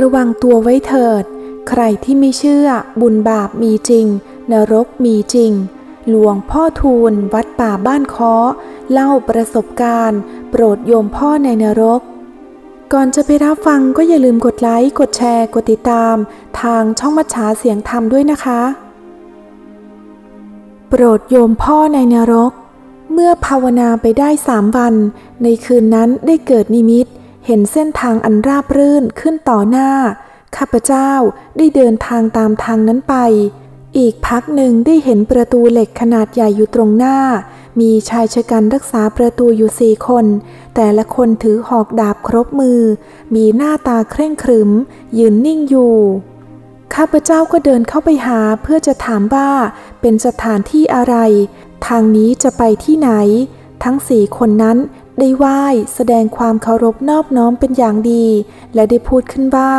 ระวังตัวไว้เถิดใครที่ไม่เชื่อบุญบาปมีจริงนรกมีจริงหลวงพ่อทูลวัดป่าบ้านค้อเล่าประสบการณ์โปรดโยมพ่อในนรกก่อนจะไปรับฟังก็อย่าลืมกดไลค์กดแชร์กดติดตามทางช่องมัจฉาเสียงธรรมด้วยนะคะโปรดโยมพ่อในนรกเมื่อภาวนาไปได้3 วันในคืนนั้นได้เกิดนิมิตเห็นเส้นทางอันราบรื่นขึ้นต่อหน้าข้าพเจ้าได้เดินทางตามทางนั้นไปอีกพักหนึ่งได้เห็นประตูเหล็กขนาดใหญ่อยู่ตรงหน้ามีชายชะกันรักษาประตูอยู่4 คนแต่ละคนถือหอกดาบครบมือมีหน้าตาเคร่งขรึมยืนนิ่งอยู่ข้าพเจ้าก็เดินเข้าไปหาเพื่อจะถามว่าเป็นสถานที่อะไรทางนี้จะไปที่ไหนทั้ง4 คนนั้นได้ไหว้แสดงความเคารพนอบน้อมเป็นอย่างดีและได้พูดขึ้นว่า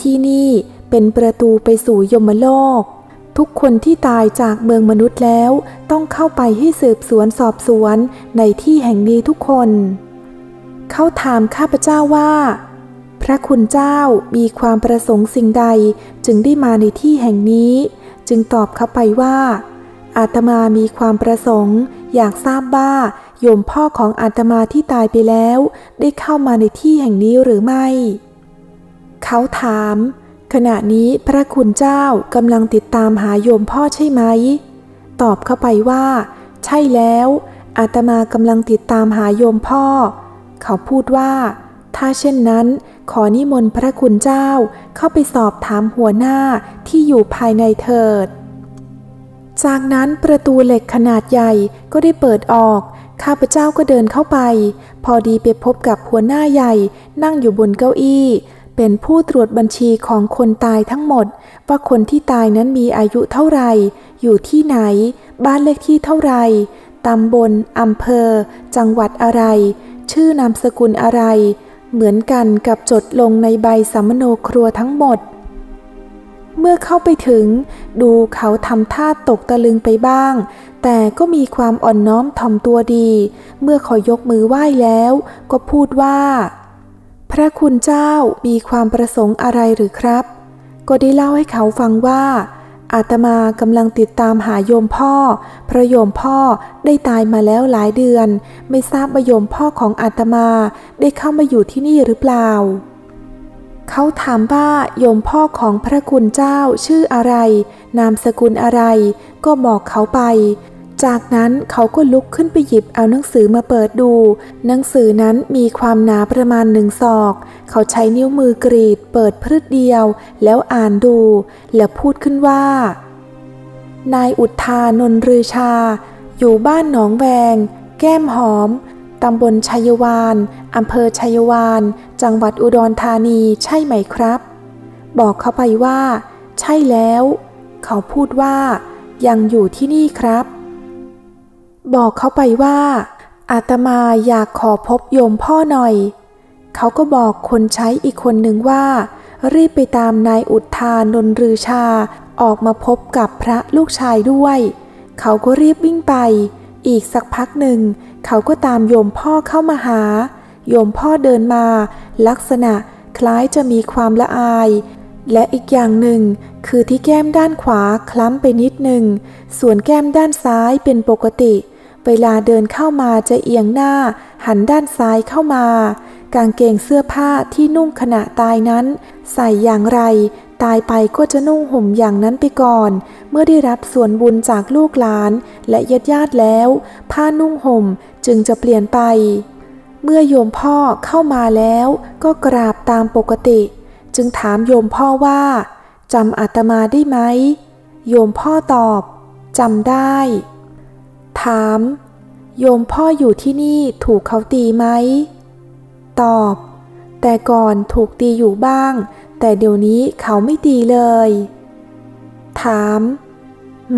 ที่นี่เป็นประตูไปสู่ยมโลกทุกคนที่ตายจากเมืองมนุษย์แล้วต้องเข้าไปให้สืบสวนสอบสวนในที่แห่งนี้ทุกคนเขาถามข้าพเจ้าว่าพระคุณเจ้ามีความประสงค์สิ่งใดจึงได้มาในที่แห่งนี้จึงตอบเขาไปว่าอาตมามีความประสงค์อยากทราบว่าโยมพ่อของอาตมาที่ตายไปแล้วได้เข้ามาในที่แห่งนี้หรือไม่เขาถามขณะนี้พระคุณเจ้ากำลังติดตามหาโยมพ่อใช่ไหมตอบเข้าไปว่าใช่แล้วอาตมากำลังติดตามหาโยมพ่อเขาพูดว่าถ้าเช่นนั้นขอนิมนต์พระคุณเจ้าเข้าไปสอบถามหัวหน้าที่อยู่ภายในเถิดจากนั้นประตูเหล็กขนาดใหญ่ก็ได้เปิดออกข้าพเจ้าก็เดินเข้าไปพอดีไปพบกับหัวหน้าใหญ่นั่งอยู่บนเก้าอี้เป็นผู้ตรวจบัญชีของคนตายทั้งหมดว่าคนที่ตายนั้นมีอายุเท่าไหร่อยู่ที่ไหนบ้านเลขที่เท่าไหร่ตำบลอำเภอจังหวัดอะไรชื่อนามสกุลอะไรเหมือนกันกับจดลงในใบสัมมโนครัวทั้งหมดเมื่อเข้าไปถึงดูเขาทำท่าตกตะลึงไปบ้างแต่ก็มีความอ่อนน้อมถ่อมตัวดีเมื่อขอยกมือไหว้แล้วก็พูดว่าพระคุณเจ้ามีความประสงค์อะไรหรือครับก็ได้เล่าให้เขาฟังว่าอาตมากำลังติดตามหาโยมพ่อเพราะโยมพ่อได้ตายมาแล้วหลายเดือนไม่ทราบว่าโยมพ่อของอาตมาได้เข้ามาอยู่ที่นี่หรือเปล่าเขาถามว่าโยมพ่อของพระคุณเจ้าชื่ออะไรนามสกุลอะไรก็บอกเขาไปจากนั้นเขาก็ลุกขึ้นไปหยิบเอาหนังสือมาเปิดดูหนังสือนั้นมีความหนาประมาณ1 ศอกเขาใช้นิ้วมือกรีดเปิดพรึดเดียวแล้วอ่านดูและพูดขึ้นว่านายอุทธานนท์รือชาอยู่บ้านหนองแวงแก้มหอมตำบลชัยวานอำเภอชัยวานจังหวัดอุดรธานีใช่ไหมครับบอกเขาไปว่าใช่แล้วเขาพูดว่ายังอยู่ที่นี่ครับบอกเขาไปว่าอาตมาอยากขอพบโยมพ่อหน่อยเขาก็บอกคนใช้อีกคนหนึ่งว่ารีบไปตามนายอุทธานนท์รือชาออกมาพบกับพระลูกชายด้วยเขาก็รีบวิ่งไปอีกสักพักหนึ่งเขาก็ตามโยมพ่อเข้ามาหาโยมพ่อเดินมาลักษณะคล้ายจะมีความละอายและอีกอย่างหนึ่งคือที่แก้มด้านขวาคล้ำไปนิดหนึ่งส่วนแก้มด้านซ้ายเป็นปกติเวลาเดินเข้ามาจะเอียงหน้าหันด้านซ้ายเข้ามากางเกงเสื้อผ้าที่นุ่งขณะตายนั้นใส่อย่างไรตายไปก็จะนุ่งห่มอย่างนั้นไปก่อนเมื่อได้รับส่วนบุญจากลูกหลานและญาติแล้วผ้านุ่งห่มจึงจะเปลี่ยนไปเมื่อโยมพ่อเข้ามาแล้วก็กราบตามปกติจึงถามโยมพ่อว่าจำอาตมาได้ไหมโยมพ่อตอบจำได้ถามโยมพ่ออยู่ที่นี่ถูกเขาตีไหมตอบแต่ก่อนถูกตีอยู่บ้างแต่เดี๋ยวนี้เขาไม่ตีเลยถาม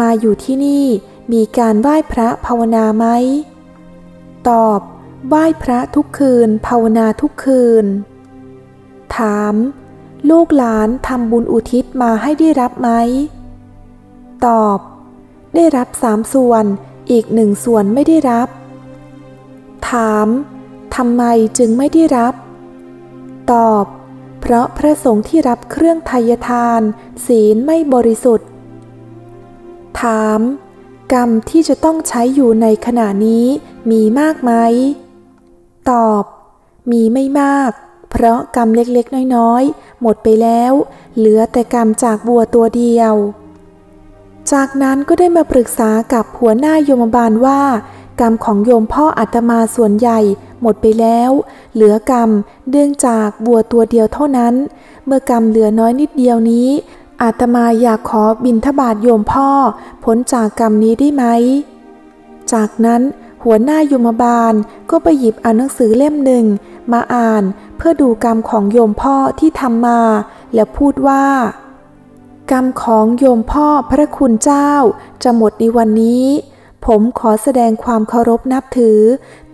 มาอยู่ที่นี่มีการไหว้พระภาวนาไหมตอบไหว้พระทุกคืนภาวนาทุกคืนถามลูกหลานทำบุญอุทิศมาให้ได้รับไหมตอบได้รับ3 ส่วนอีก1 ส่วนไม่ได้รับถามทำไมจึงไม่ได้รับตอบ เพราะพระสงฆ์ที่รับเครื่องไถ่ทานศีลไม่บริสุทธิ์ถามกรรมที่จะต้องใช้อยู่ในขณะนี้มีมากไหมตอบมีไม่มากเพราะกรรมเล็กๆน้อยๆหมดไปแล้วเหลือแต่กรรมจากบัวตัวเดียวจากนั้นก็ได้มาปรึกษากับหัวหน้าโยมบาลว่ากรรมของโยมพ่ออาตมาส่วนใหญ่หมดไปแล้วเหลือกรรมเนื่องจากบัวตัวเดียวเท่านั้นเมื่อกรรมเหลือน้อยนิดเดียวนี้อาตมาอยากขอบิณฑบาตโยมพ่อพ้นจากกรรมนี้ได้ไหมจากนั้นหัวหน้าโยมบาลก็ไปหยิบเอาหนังสือเล่มหนึ่งมาอ่านเพื่อดูกรรมของโยมพ่อที่ทำมาและพูดว่ากรรมของโยมพ่อพระคุณเจ้าจะหมดในวันนี้ผมขอแสดงความเคารพนับถือ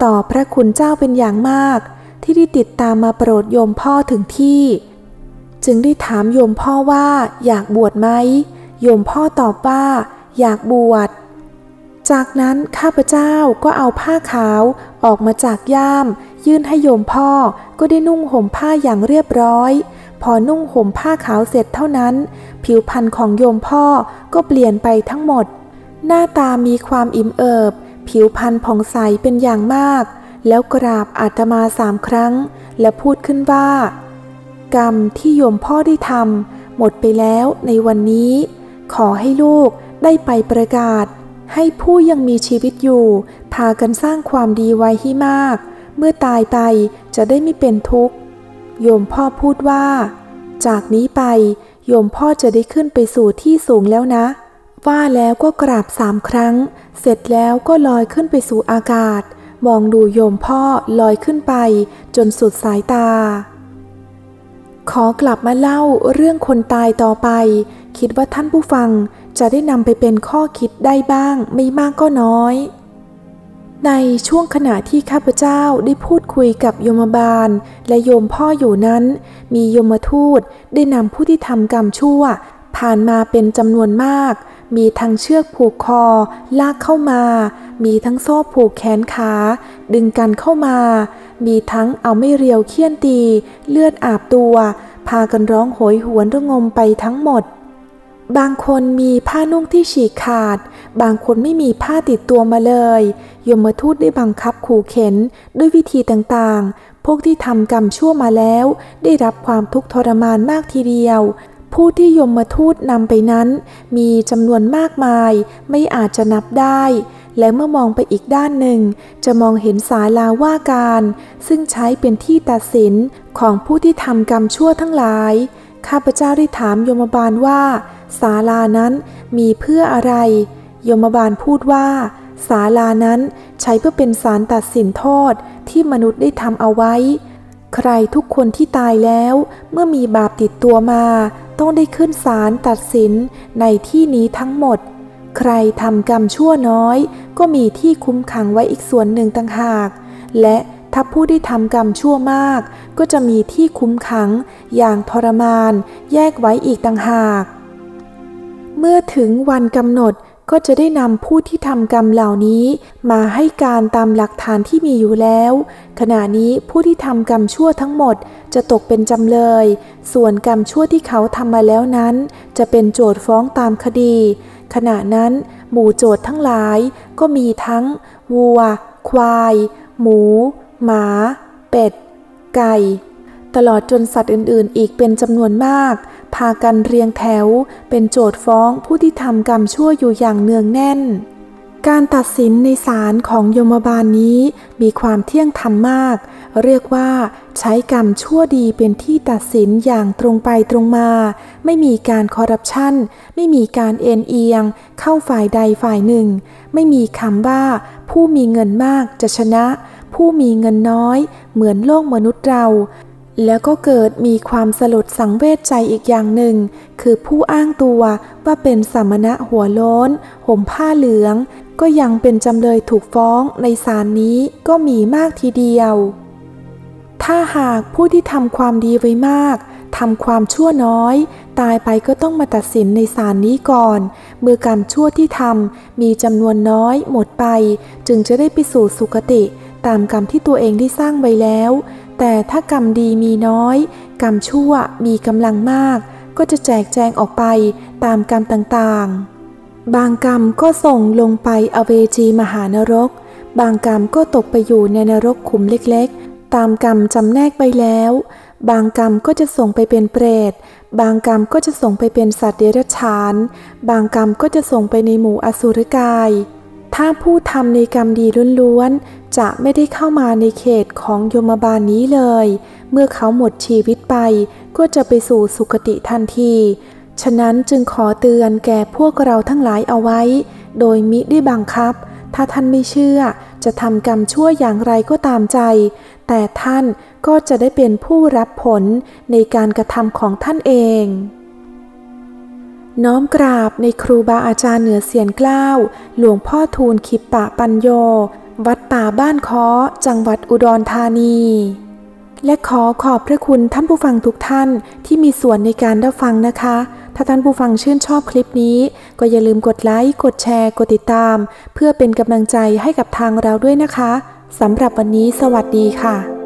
ต่อพระคุณเจ้าเป็นอย่างมากที่ได้ติดตามมาโปรดโยมพ่อถึงที่จึงได้ถามโยมพ่อว่าอยากบวชไหมโยมพ่อตอบว่าอยากบวชจากนั้นข้าพเจ้าก็เอาผ้าขาวออกมาจากย่ามยื่นให้โยมพ่อก็ได้นุ่งห่มผ้าอย่างเรียบร้อยพอนุ่งห่มผ้าขาวเสร็จเท่านั้นผิวพรรณของโยมพ่อก็เปลี่ยนไปทั้งหมดหน้าตามีความอิ่มเอิบผิวพรรณผ่องใสเป็นอย่างมากแล้วกราบอาตมา3 ครั้งและพูดขึ้นว่ากรรมที่โยมพ่อได้ทำหมดไปแล้วในวันนี้ขอให้ลูกได้ไปประกาศให้ผู้ยังมีชีวิตอยู่พากันสร้างความดีไว้ให้มากเมื่อตายไปจะได้ไม่เป็นทุกข์โยมพ่อพูดว่าจากนี้ไปโยมพ่อจะได้ขึ้นไปสู่ที่สูงแล้วนะว่าแล้วก็กราบ3 ครั้งเสร็จแล้วก็ลอยขึ้นไปสู่อากาศมองดูโยมพ่อลอยขึ้นไปจนสุดสายตาขอกลับมาเล่าเรื่องคนตายต่อไปคิดว่าท่านผู้ฟังจะได้นำไปเป็นข้อคิดได้บ้างไม่มากก็น้อยในช่วงขณะที่ข้าพเจ้าได้พูดคุยกับโยมบาลและโยมพ่ออยู่นั้นมียมทูตได้นำผู้ที่ทำกรรมชั่วผ่านมาเป็นจำนวนมากมีทั้งเชือกผูกคอลากเข้ามามีทั้งโซ่ผูกแขนขาดึงกันเข้ามามีทั้งเอาไม้เรียวเคี่ยนตีเลือดอาบตัวพากันร้องโหยหวนระงมไปทั้งหมดบางคนมีผ้านุ่งที่ฉีกขาดบางคนไม่มีผ้าติดตัวมาเลยยมทูตได้บังคับขู่เข็นด้วยวิธีต่างๆพวกที่ทำกรรมชั่วมาแล้วได้รับความทุกข์ทรมานมากทีเดียวผู้ที่ยมทูตนำไปนั้นมีจำนวนมากมายไม่อาจจะนับได้และเมื่อมองไปอีกด้านหนึ่งจะมองเห็นศาลาว่าการซึ่งใช้เป็นที่ตัดสินของผู้ที่ทำกรรมชั่วทั้งหลายข้าพเจ้าได้ถามยมบาลว่าศาลานั้นมีเพื่ออะไรยมบาลพูดว่าศาลานั้นใช้เพื่อเป็นศาลตัดสินโทษที่มนุษย์ได้ทำเอาไว้ใครทุกคนที่ตายแล้วเมื่อมีบาปติดตัวมาต้องได้ขึ้นศาลตัดสินในที่นี้ทั้งหมดใครทำกรรมชั่วน้อยก็มีที่คุ้มขังไว้อีกส่วนหนึ่งต่างหากและถ้าผู้ได้ทำกรรมชั่วมากก็จะมีที่คุ้มขังอย่างทรมานแยกไว้อีกต่างหากเมื่อถึงวันกำหนดก็จะได้นำผู้ที่ทำกรรมเหล่านี้มาให้การตามหลักฐานที่มีอยู่แล้วขณะนี้ผู้ที่ทำกรรมชั่วทั้งหมดจะตกเป็นจำเลยส่วนกรรมชั่วที่เขาทำมาแล้วนั้นจะเป็นโจทก์ฟ้องตามคดีขณะนั้นหมู่โจทก์ทั้งหลายก็มีทั้งวัวควายหมูหมาเป็ดไก่ตลอดจนสัตว์อื่นๆอีกเป็นจำนวนมากพากันเรียงแถวเป็นโจทก์ฟ้องผู้ที่ทำกรรมชั่วอยู่อย่างเนืองแน่นการตัดสินในศาลของยมบาลนี้มีความเที่ยงธรรมมากเรียกว่าใช้กรรมชั่วดีเป็นที่ตัดสินอย่างตรงไปตรงมาไม่มีการคอร์รัปชันไม่มีการเอ็นเอียงเข้าฝ่ายใดฝ่ายหนึ่งไม่มีคำว่าผู้มีเงินมากจะชนะผู้มีเงินน้อยเหมือนโลกมนุษย์เราแล้วก็เกิดมีความสลดสังเวชใจอีกอย่างหนึ่งคือผู้อ้างตัวว่าเป็นสมณะหัวโล้นห่มผ้าเหลืองก็ยังเป็นจำเลยถูกฟ้องในศาลนี้ก็มีมากทีเดียวถ้าหากผู้ที่ทำความดีไว้มากทำความชั่วน้อยตายไปก็ต้องมาตัดสินในศาลนี้ก่อนเมื่อกรรมชั่วที่ทำมีจำนวนน้อยหมดไปจึงจะได้ไปสู่สุคติตามกรรมที่ตัวเองได้สร้างไว้แล้วแต่ถ้ากรรมดีมีน้อย กรรมชั่วมีกำลังมากก็จะแจกแจงออกไปตามกรรมต่างๆบางกรรมก็ส่งลงไปอเวจีมหานรกบางกรรมก็ตกไปอยู่ในนรกขุมเล็กๆตามกรรมจำแนกไปแล้วบางกรรมก็จะส่งไปเป็นเปรตบางกรรมก็จะส่งไปเป็นสัตว์เดรัจฉานบางกรรมก็จะส่งไปในหมู่อสุรกายถ้าผู้ทำในกรรมดีล้วนๆจะไม่ได้เข้ามาในเขตของยมบาลนี้เลยเมื่อเขาหมดชีวิตไปก็จะไปสู่สุคติทันทีฉะนั้นจึงขอเตือนแก่พวกเราทั้งหลายเอาไว้โดยมิได้บังคับถ้าท่านไม่เชื่อจะทำกรรมชั่วอย่างไรก็ตามใจแต่ท่านก็จะได้เป็นผู้รับผลในการกระทำของท่านเองน้อมกราบในครูบาอาจารย์เหนือเสียนเกล้าหลวงพ่อทูลขิปปะปัญโยวัดป่าบ้านค้อจังหวัดอุดรธานีและขอขอบพระคุณท่านผู้ฟังทุกท่านที่มีส่วนในการรับฟังนะคะถ้าท่านผู้ฟังชื่นชอบคลิปนี้ก็อย่าลืมกดไลค์กดแชร์กดติดตามเพื่อเป็นกำลังใจให้กับทางเราด้วยนะคะสำหรับวันนี้สวัสดีค่ะ